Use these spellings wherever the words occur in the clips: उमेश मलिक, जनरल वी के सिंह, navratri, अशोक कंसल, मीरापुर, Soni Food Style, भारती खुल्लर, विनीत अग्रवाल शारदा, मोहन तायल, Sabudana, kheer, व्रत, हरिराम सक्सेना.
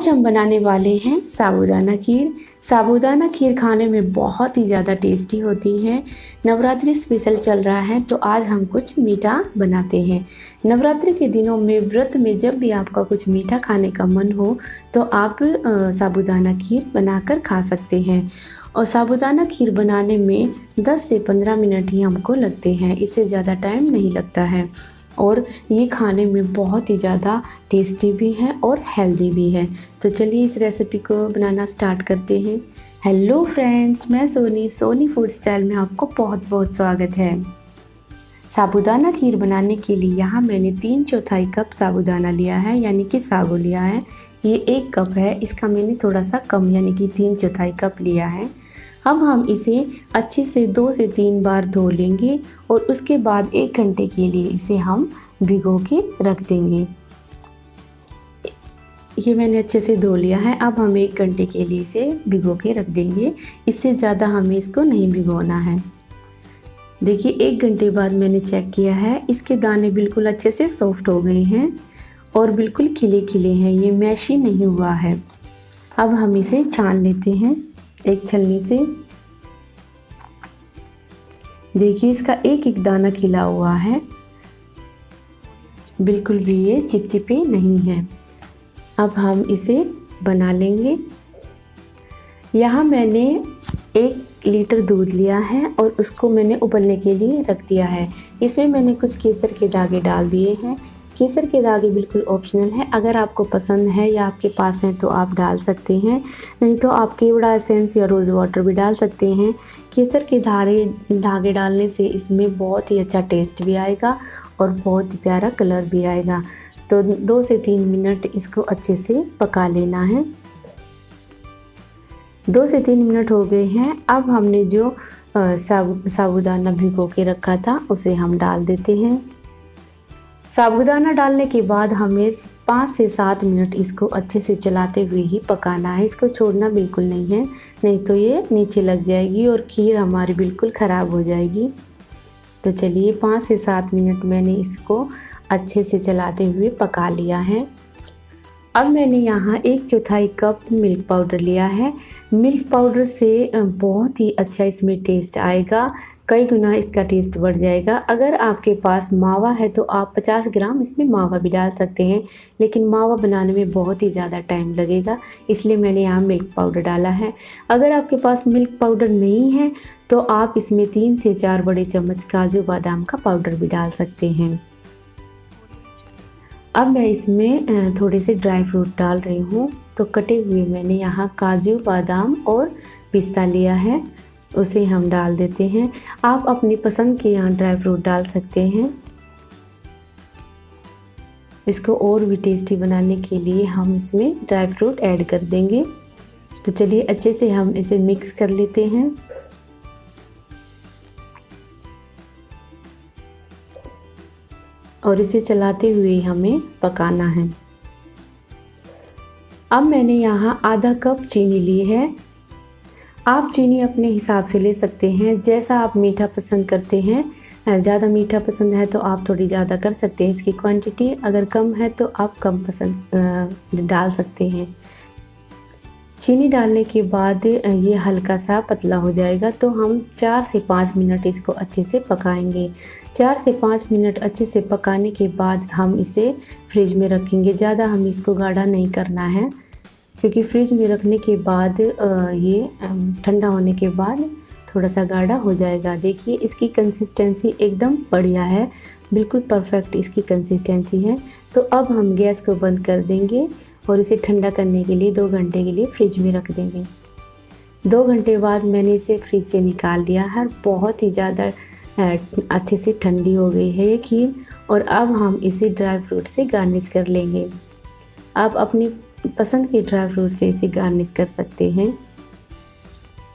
आज हम बनाने वाले हैं साबूदाना खीर। साबूदाना खीर खाने में बहुत ही ज़्यादा टेस्टी होती है। नवरात्रि स्पेशल चल रहा है तो आज हम कुछ मीठा बनाते हैं। नवरात्रि के दिनों में व्रत में जब भी आपका कुछ मीठा खाने का मन हो तो आप साबूदाना खीर बनाकर खा सकते हैं। और साबूदाना खीर बनाने में 10 से 15 मिनट ही हमको लगते हैं, इससे ज़्यादा टाइम नहीं लगता है। और ये खाने में बहुत ही ज़्यादा टेस्टी भी है और हेल्दी भी है। तो चलिए इस रेसिपी को बनाना स्टार्ट करते हैं। हेलो फ्रेंड्स, मैं सोनी फूड स्टाइल में आपको बहुत बहुत स्वागत है। साबूदाना खीर बनाने के लिए यहाँ मैंने 3/4 कप साबूदाना लिया है, यानी कि साबू लिया है। ये 1 कप है, इसका मैंने थोड़ा सा कम यानी कि 3/4 कप लिया है। अब हम इसे अच्छे से 2 से 3 बार धो लेंगे और उसके बाद 1 घंटे के लिए इसे हम भिगो के रख देंगे। ये मैंने अच्छे से धो लिया है, अब हम 1 घंटे के लिए इसे भिगो के रख देंगे। इससे ज़्यादा हमें इसको नहीं भिगोना है। देखिए 1 घंटे बाद मैंने चेक किया है, इसके दाने बिल्कुल अच्छे से सॉफ्ट हो गए हैं और बिल्कुल खिले खिले हैं, ये मैशी नहीं हुआ है। अब हम इसे छान लेते हैं एक छलनी से। देखिए इसका एक दाना खिला हुआ है, बिल्कुल भी ये चिपचिपे नहीं है। अब हम इसे बना लेंगे। यहाँ मैंने 1 लीटर दूध लिया है और उसको मैंने उबलने के लिए रख दिया है। इसमें मैंने कुछ केसर के दागे डाल दिए हैं। केसर के दागे बिल्कुल ऑप्शनल है, अगर आपको पसंद है या आपके पास है तो आप डाल सकते हैं, नहीं तो आप केवड़ा एसेंस या रोज़ वाटर भी डाल सकते हैं। केसर के धागे डालने से इसमें बहुत ही अच्छा टेस्ट भी आएगा और बहुत ही प्यारा कलर भी आएगा। तो 2 से 3 मिनट इसको अच्छे से पका लेना है। 2 से 3 मिनट हो गए हैं। अब हमने जो साबूदाना भिगो के रखा था उसे हम डाल देते हैं। साबूदाना डालने के बाद हमें 5 से 7 मिनट इसको अच्छे से चलाते हुए ही पकाना है। इसको छोड़ना बिल्कुल नहीं है, नहीं तो ये नीचे लग जाएगी और खीर हमारी बिल्कुल ख़राब हो जाएगी। तो चलिए 5 से 7 मिनट मैंने इसको अच्छे से चलाते हुए पका लिया है। अब मैंने यहाँ 1/4 कप मिल्क पाउडर लिया है। मिल्क पाउडर से बहुत ही अच्छा इसमें टेस्ट आएगा, कई गुना इसका टेस्ट बढ़ जाएगा। अगर आपके पास मावा है तो आप 50 ग्राम इसमें मावा भी डाल सकते हैं, लेकिन मावा बनाने में बहुत ही ज़्यादा टाइम लगेगा, इसलिए मैंने यहाँ मिल्क पाउडर डाला है। अगर आपके पास मिल्क पाउडर नहीं है तो आप इसमें 3 से 4 बड़े चम्मच काजू बादाम का पाउडर भी डाल सकते हैं। अब मैं इसमें थोड़े से ड्राई फ्रूट डाल रही हूँ। तो कटे हुए मैंने यहाँ काजू बादाम और पिस्ता लिया है, उसे हम डाल देते हैं। आप अपनी पसंद के यहाँ ड्राई फ्रूट डाल सकते हैं। इसको और भी टेस्टी बनाने के लिए हम इसमें ड्राई फ्रूट ऐड कर देंगे। तो चलिए अच्छे से हम इसे मिक्स कर लेते हैं। और इसे चलाते हुए हमें पकाना है। अब मैंने यहाँ आधा कप चीनी ली है। आप चीनी अपने हिसाब से ले सकते हैं, जैसा आप मीठा पसंद करते हैं। ज़्यादा मीठा पसंद है तो आप थोड़ी ज़्यादा कर सकते हैं इसकी क्वांटिटी, अगर कम है तो आप कम पसंद डाल सकते हैं। चीनी डालने के बाद ये हल्का सा पतला हो जाएगा, तो हम 4 से 5 मिनट इसको अच्छे से पकाएंगे। 4 से 5 मिनट अच्छे से पकाने के बाद हम इसे फ्रिज में रखेंगे। ज़्यादा हम इसको गाढ़ा नहीं करना है, क्योंकि फ्रिज में रखने के बाद ये ठंडा होने के बाद थोड़ा सा गाढ़ा हो जाएगा। देखिए इसकी कंसिस्टेंसी एकदम बढ़िया है, बिल्कुल परफेक्ट इसकी कंसिस्टेंसी है। तो अब हम गैस को बंद कर देंगे और इसे ठंडा करने के लिए 2 घंटे के लिए फ्रिज में रख देंगे। 2 घंटे बाद मैंने इसे फ्रिज से निकाल दिया है, बहुत ही ज़्यादा अच्छे से ठंडी हो गई है ये खीर। और अब हम इसे ड्राई फ्रूट से गार्निश कर लेंगे। आप अपनी पसंद के ड्राई फ्रूट से इसे गार्निश कर सकते हैं।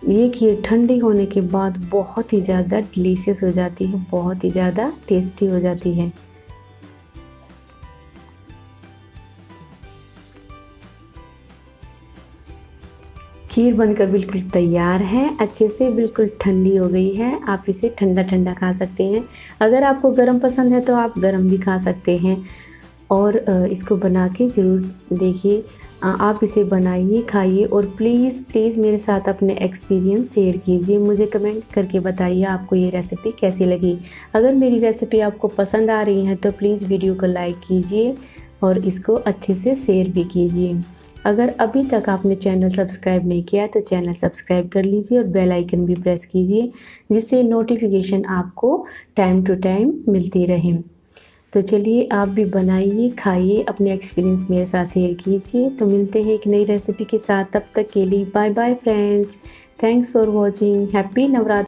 ये खीर ठंडी होने के बाद बहुत ही ज़्यादा डिलीशियस हो जाती है, बहुत ही ज़्यादा टेस्टी हो जाती है। खीर बनकर बिल्कुल तैयार है, अच्छे से बिल्कुल ठंडी हो गई है। आप इसे ठंडा ठंडा खा सकते हैं। अगर आपको गरम पसंद है तो आप गरम भी खा सकते हैं। और इसको बना के ज़रूर देखिए, आप इसे बनाइए, खाइए और प्लीज़ प्लीज़ मेरे साथ अपने एक्सपीरियंस शेयर कीजिए। मुझे कमेंट करके बताइए आपको ये रेसिपी कैसी लगी। अगर मेरी रेसिपी आपको पसंद आ रही है तो प्लीज़ वीडियो को लाइक कीजिए और इसको अच्छे से शेयर भी कीजिए। अगर अभी तक आपने चैनल सब्सक्राइब नहीं किया तो चैनल सब्सक्राइब कर लीजिए और बेल आइकन भी प्रेस कीजिए जिससे नोटिफिकेशन आपको टाइम टू टाइम मिलती रहे। तो चलिए आप भी बनाइए, खाइए, अपने एक्सपीरियंस मेरे साथ शेयर कीजिए। तो मिलते हैं एक नई रेसिपी के साथ, तब तक के लिए bye bye friends. Thanks for watching. Happy Navratri.